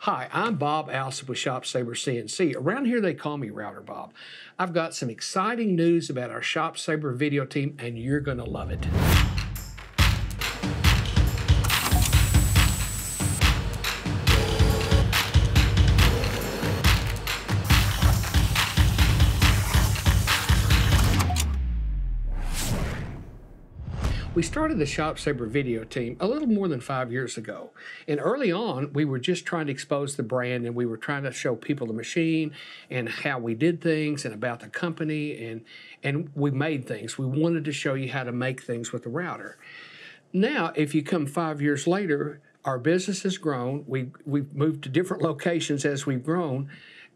Hi, I'm Bob Alsip with ShopSabre CNC. Around here they call me Router Bob. I've got some exciting news about our ShopSabre video team, and you're going to love it. We started the ShopSabre video team a little more than 5 years ago. And early on, we were just trying to expose the brand, and we were trying to show people the machine and how we did things and about the company, and we made things. We wanted to show you how to make things with the router. Now, if you come 5 years later, our business has grown. We've moved to different locations as we've grown.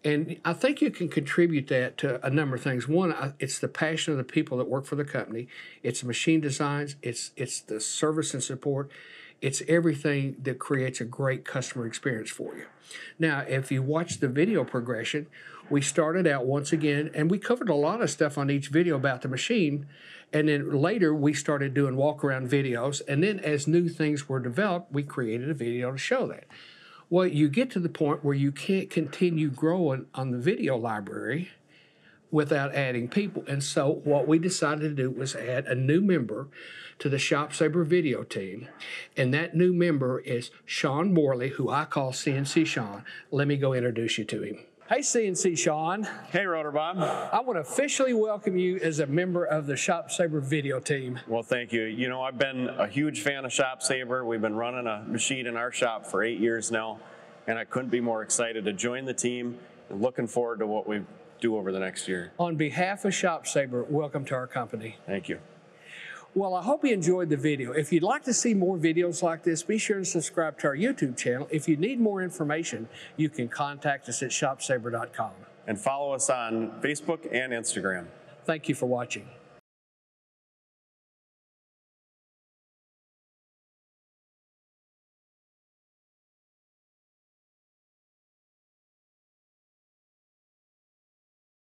And I think you can contribute that to a number of things. One, it's the passion of the people that work for the company. It's machine designs. It's the service and support. It's everything that creates a great customer experience for you. Now, if you watch the video progression, we started out once again, and we covered a lot of stuff on each video about the machine. And then later, we started doing walk-around videos. And then as new things were developed, we created a video to show that. Well, you get to the point where you can't continue growing on the video library without adding people. And so what we decided to do was add a new member to the ShopSabre video team. And that new member is Shawn Morley, who I call CNC Shawn. Let me go introduce you to him. Hey, CNC Shawn. Hey, Router Bob. I want to officially welcome you as a member of the ShopSabre video team. Well, thank you. You know, I've been a huge fan of ShopSabre. We've been running a machine in our shop for 8 years now, and I couldn't be more excited to join the team and looking forward to what we do over the next year. On behalf of ShopSabre, welcome to our company. Thank you. Well, I hope you enjoyed the video. If you'd like to see more videos like this, be sure to subscribe to our YouTube channel. If you need more information, you can contact us at ShopSabre.com. And follow us on Facebook and Instagram. Thank you for watching.